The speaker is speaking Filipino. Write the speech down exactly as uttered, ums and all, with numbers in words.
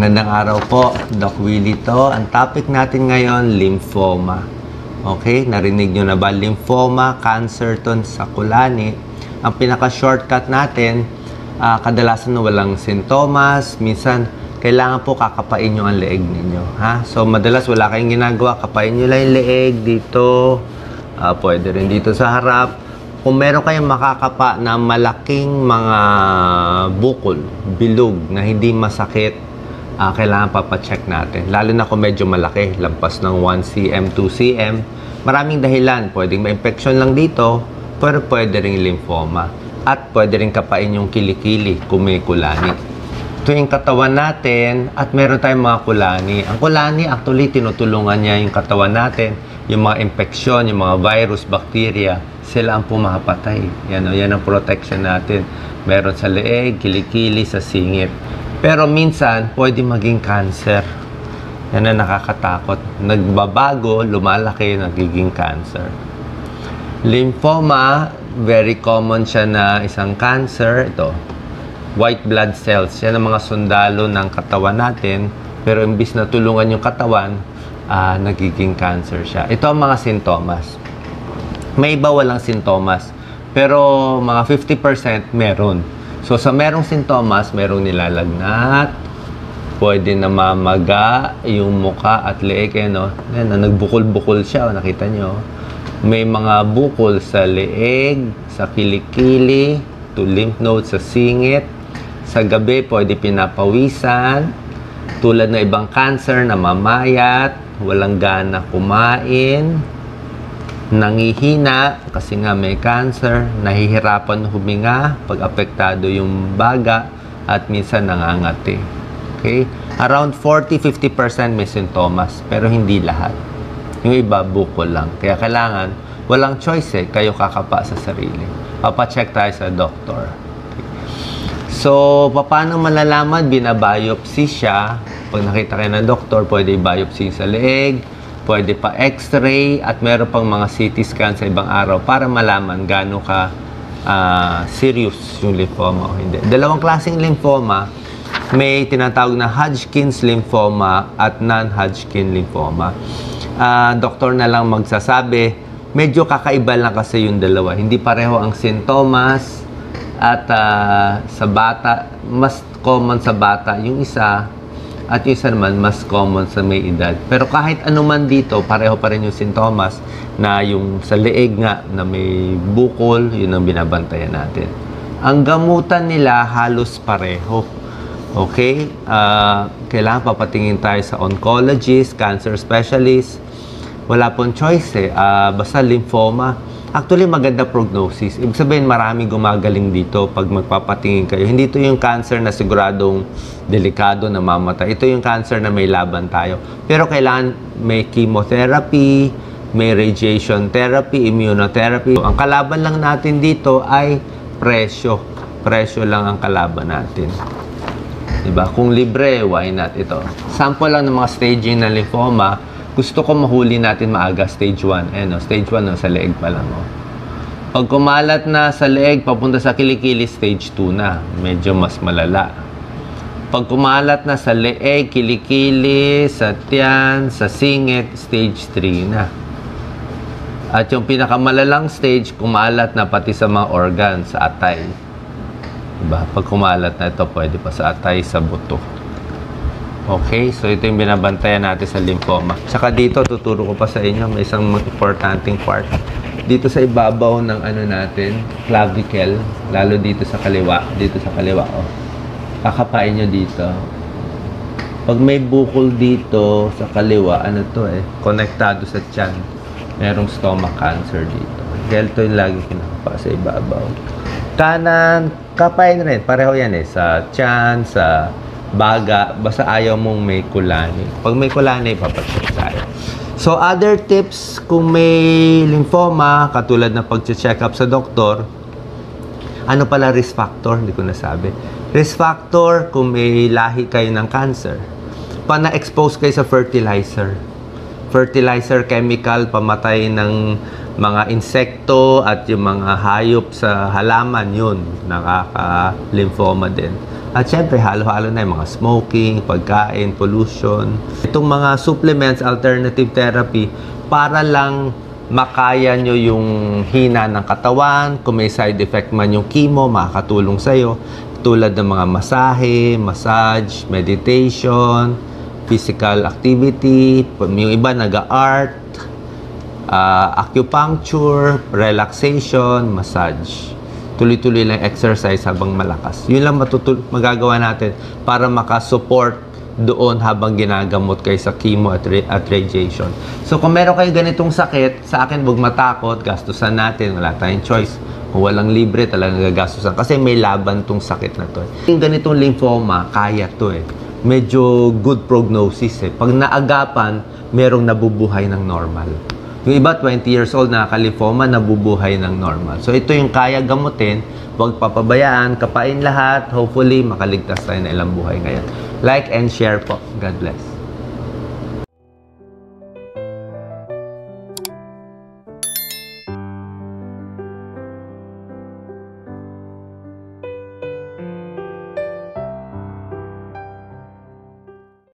Magandang araw po, Doc Willie to. Ang topic natin ngayon, lymphoma. Okay, narinig nyo na ba? Lymphoma, cancer ton sa kulani. Ang pinaka-shortcut natin, uh, kadalasan walang sintomas. Minsan, kailangan po kakapain nyo ang leeg ninyo. Ha? So, madalas wala kayong ginagawa. Kapain nyo lang yung leeg dito. Uh, pwede rin dito sa harap. Kung meron kayong makakapa na malaking mga bukol, bilog, na hindi masakit, Uh, kailangan papacheck natin. Lalo na kung medyo malaki, lampas ng one centimeter, two centimeters. Maraming dahilan. Pwedeng ma-infection lang dito, pero pwede rin lymphoma. At pwede rin kapain yung kilikili kung may kulani. Ito yung katawan natin at meron tayong mga kulani. Ang kulani, actually, tinutulungan niya yung katawan natin. Yung mga infection, yung mga virus, bacteria, sila ang pumapatay. Yan, o, yan ang protection natin. Meron sa leeg, kilikili, sa singit. Pero minsan, pwede maging cancer. Yan ang nakakatakot. Nagbabago, lumalaki, nagiging cancer. Lymphoma, very common siya na isang cancer. Ito, white blood cells. Yan ang mga sundalo ng katawan natin. Pero imbis na tulungan yung katawan, uh, nagiging cancer siya. Ito ang mga sintomas. May iba walang sintomas. Pero mga fifty percent meron. So, sa merong sintomas, merong nilalagnat, pwede namamaga yung muka at leeg, eh, no? Yan, nagbukol-bukol siya, o, nakita nyo. May mga bukol sa leeg, sa kilikili, to lymph nodes, sa singit. Sa gabi, pwede pinapawisan. Tulad na ibang cancer, namamayat, walang gana kumain, nangihina kasi nga may cancer, nahihirapan huminga pag apektado yung baga, at minsan nangangati. Okay? Around forty to fifty percent may sintomas, pero hindi lahat. Yung iba, bukol lang. Kaya kailangan, walang choice eh, kayo kakapa sa sarili. Papacheck tayo sa doktor. Okay. So, paano malalaman? Binabiopsy siya. Pag nakita kayo ng doktor, pwede i-biopsy sa leeg, pwede pa x-ray, at meron pang mga C T scan sa ibang araw para malaman gaano ka uh, serious yung lymphoma o hindi. Dalawang klaseng lymphoma, may tinatawag na Hodgkin's lymphoma at non-Hodgkin's lymphoma. Uh, doktor na lang magsasabi, medyo kakaiba lang kasi yung dalawa. Hindi pareho ang sintomas, at uh, sa bata, mas common sa bata yung isa, at yung isa naman, mas common sa may edad. Pero kahit anuman dito, pareho pa rin yung sintomas, na yung sa leeg nga, na may bukol, yun ang binabantayan natin. Ang gamutan nila, halos pareho. Okay? Uh, kailangan papatingin tayo sa oncologist, cancer specialist. Wala pong choice eh. Uh, basta lymphoma. Actually, maganda prognosis. Ibig sabihin, marami gumagaling dito pag magpapatingin kayo. Hindi ito yung cancer na siguradong delikado na mamatay. Ito yung cancer na may laban tayo. Pero kailangan may chemotherapy, may radiation therapy, immunotherapy. So, ang kalaban lang natin dito ay presyo. Presyo lang ang kalaban natin. Diba? Kung libre, why not ito? Sample lang ng mga staging ng lymphoma. Gusto ko mahuli natin maaga, stage one. Eh, no? Stage one, no? Sa leeg pa lang. Oh. Pag kumalat na sa leeg, papunta sa kilikili, stage two na. Medyo mas malala. Pag kumalat na sa leeg, kilikili, sa tiyan, sa singit, stage three na. At yung pinakamalalang stage, kumalat na pati sa mga organ, sa atay. Diba? Pag kumalat na ito, pwede pa sa atay, sa buto. Okay, so ito yung binabantayan natin sa lymphoma. Tsaka dito, tuturo ko pa sa inyo, may isang importanteng part. Dito sa ibabaw ng ano natin, clavicle, lalo dito sa kaliwa, dito sa kaliwa, oh. Kakapain nyo dito. Pag may bukol dito sa kaliwa, ano to eh, konektado sa tiyan, merong stomach cancer dito. Kaya ito yung lagi kinakapa sa ibabaw. Kanan, kapain rin, pareho yan eh, sa tiyan, sa baga, basta ayaw mong may kulani. Pag may kulani, papacheck tayo. So, other tips kung may lymphoma, katulad na pag-check up sa doktor, ano pala risk factor? Hindi ko nasabi. Risk factor kung may lahi kayo ng cancer. Pag na-expose kayo sa fertilizer. Fertilizer chemical, pamatay ng mga insekto at yung mga hayop sa halaman, yun, nakaka-lymphoma din. At syempre, halo-halo na yung mga smoking, pagkain, pollution. Itong mga supplements, alternative therapy, para lang makaya nyo yung hina ng katawan. Kung may side effect man yung chemo, makakatulong sa'yo. Tulad ng mga masahe, massage, meditation, physical activity. Yung iba nag-art, uh, acupuncture, relaxation, massage. Tuloy-tuloy lang exercise habang malakas. Yun lang matutul- magagawa natin para makasupport doon habang ginagamot kayo sa chemo at, at radiation. So, kung meron kayo ganitong sakit, sa akin huwag matakot, gastusan natin, wala tayong choice. Kung walang libre, talagang gagastusan. Kasi may laban tong sakit na to. Yung ganitong lymphoma, kaya to eh. Medyo good prognosis eh. Pag naagapan, merong nabubuhay ng normal. Yung iba, twenty years old, nakaka-lymphoma, nabubuhay ng normal. So, ito yung kaya gamutin. Huwag papabayaan, kapain lahat. Hopefully, makaligtas tayo na ilang buhay ngayon. Like and share po. God bless.